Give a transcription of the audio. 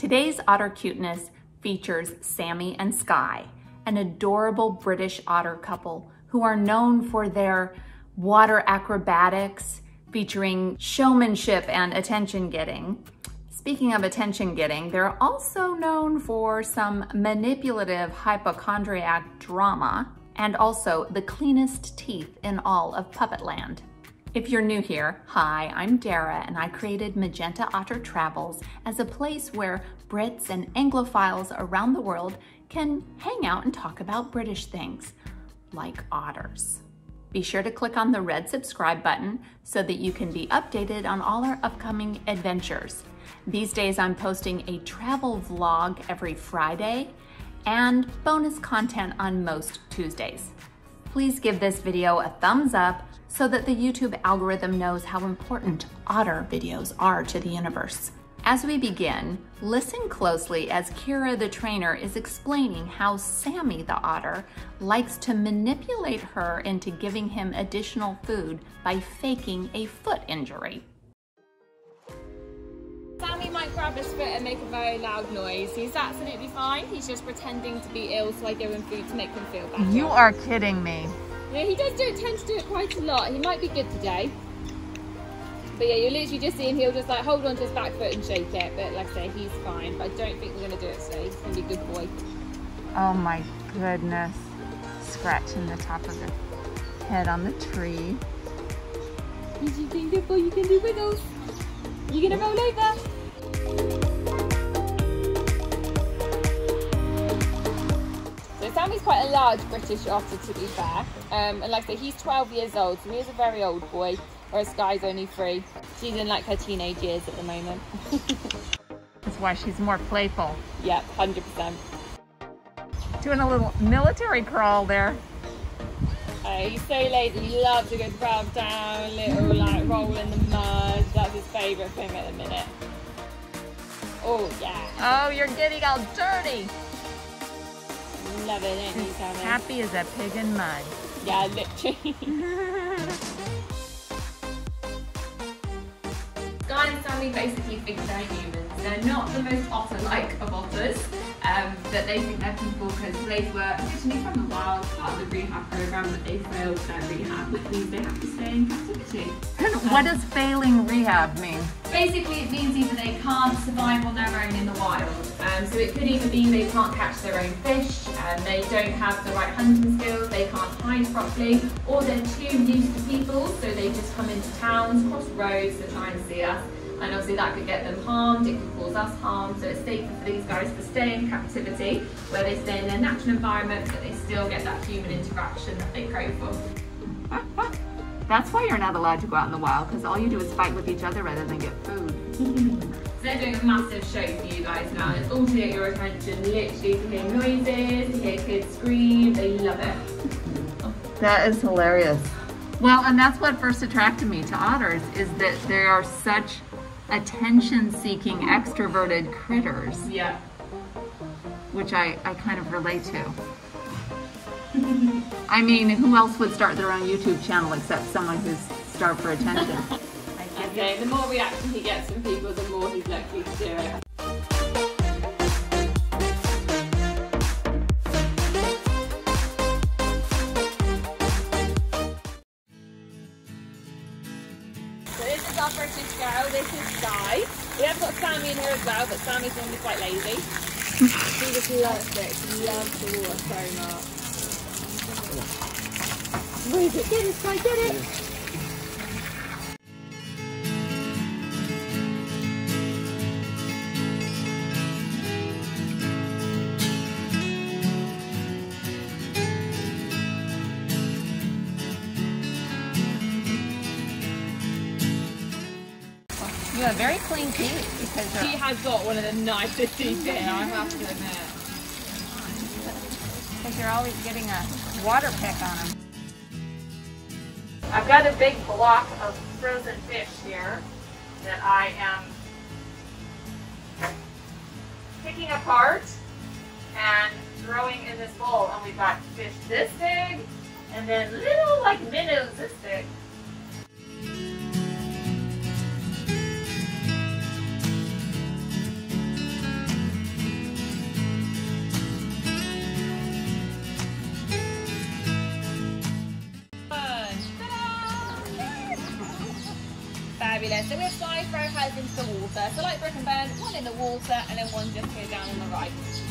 Today's otter cuteness features Sammy and Skye, an adorable British otter couple who are known for their water acrobatics, featuring showmanship and attention getting. Speaking of attention getting, they're also known for some manipulative hypochondriac drama and also the cleanest teeth in all of Puppetland. If you're new here, hi, I'm Dara, and I created Magenta Otter Travels as a place where Brits and Anglophiles around the world can hang out and talk about British things, like otters. Be sure to click on the red subscribe button so that you can be updated on all our upcoming adventures. These days I'm posting a travel vlog every Friday and bonus content on most Tuesdays. Please give this video a thumbs up so that the YouTube algorithm knows how important otter videos are to the universe. As we begin, listen closely as Kira the trainer is explaining how Sammy the otter likes to manipulate her into giving him additional food by faking a foot injury. Sammy might grab his foot and make a very loud noise. He's absolutely fine. He's just pretending to be ill, so I give him food to make him feel better. You are kidding me. Yeah, he does tend to do it quite a lot. He might be good today. But yeah, you'll literally just see him, he'll just like hold on to his back foot and shake it. But like I say, he's fine. But I don't think we're gonna do it today. He's gonna be a good boy. Oh my goodness. Scratching the top of the head on the tree. Did you think that boy you can do wiggles? You gonna roll over? So Sammy's quite a large British otter, to be fair, and like I say, he's 12 years old, so he is a very old boy, whereas Skye's only 3. She's in like her teenage years at the moment. That's why she's more playful. Yep, 100%. Doing a little military crawl there. He's so lazy, he loves to go crawl down, little like roll in the mud. That's his favourite thing at the minute. Oh yeah. Oh, you're getting all dirty. Love it, ain't you, Sammy? Happy as a pig in mud. Yeah, literally. Guy and Sammy basically think they're humans. They're not the most otter-like of otters, but they think they're people because they were originally from the wild, part of the rehab program, but they failed their rehab, which means they have to stay in captivity. What does failing rehab mean? Basically, it means either they can't survive on their own in the wild. So it could either mean they can't catch their own fish, they don't have the right hunting skills, they can't hide properly, or they're too used to people, so they just come into towns, cross roads to try and see us. And obviously that could get them harmed, it could cause us harm, so it's safer for these guys to stay in captivity, where they stay in their natural environment, but they still get that human interaction that they crave for. That's why you're not allowed to go out in the wild, because all you do is fight with each other rather than get food. So they're doing a massive show for you guys now, and it's all to get your attention, literally, to hear noises, to hear kids scream, they love it. That is hilarious. Well, and that's what first attracted me to otters, is that they are such attention-seeking, extroverted critters. Yeah. Which I kind of relate to. I mean, who else would start their own YouTube channel except someone who's starved for attention? Okay, the more reaction he gets from people, the more he's likely to do it. British girl, this is Skye. We have got Sammy in here as well, but Sammy's normally quite lazy. She just loves it, she loves the water so much. Move it, get it Skye, get it! You have very clean teeth because she has got one of the nicest teeth in, I have to admit. Because you're always getting a water pick on them. I've got a big block of frozen fish here that I am picking apart and throwing in this bowl. And we've got fish this big and then little like minnows this big. fabulous. So we have five row houses into the water. So like Brick and Burn, one in the water and then one just here down on the right.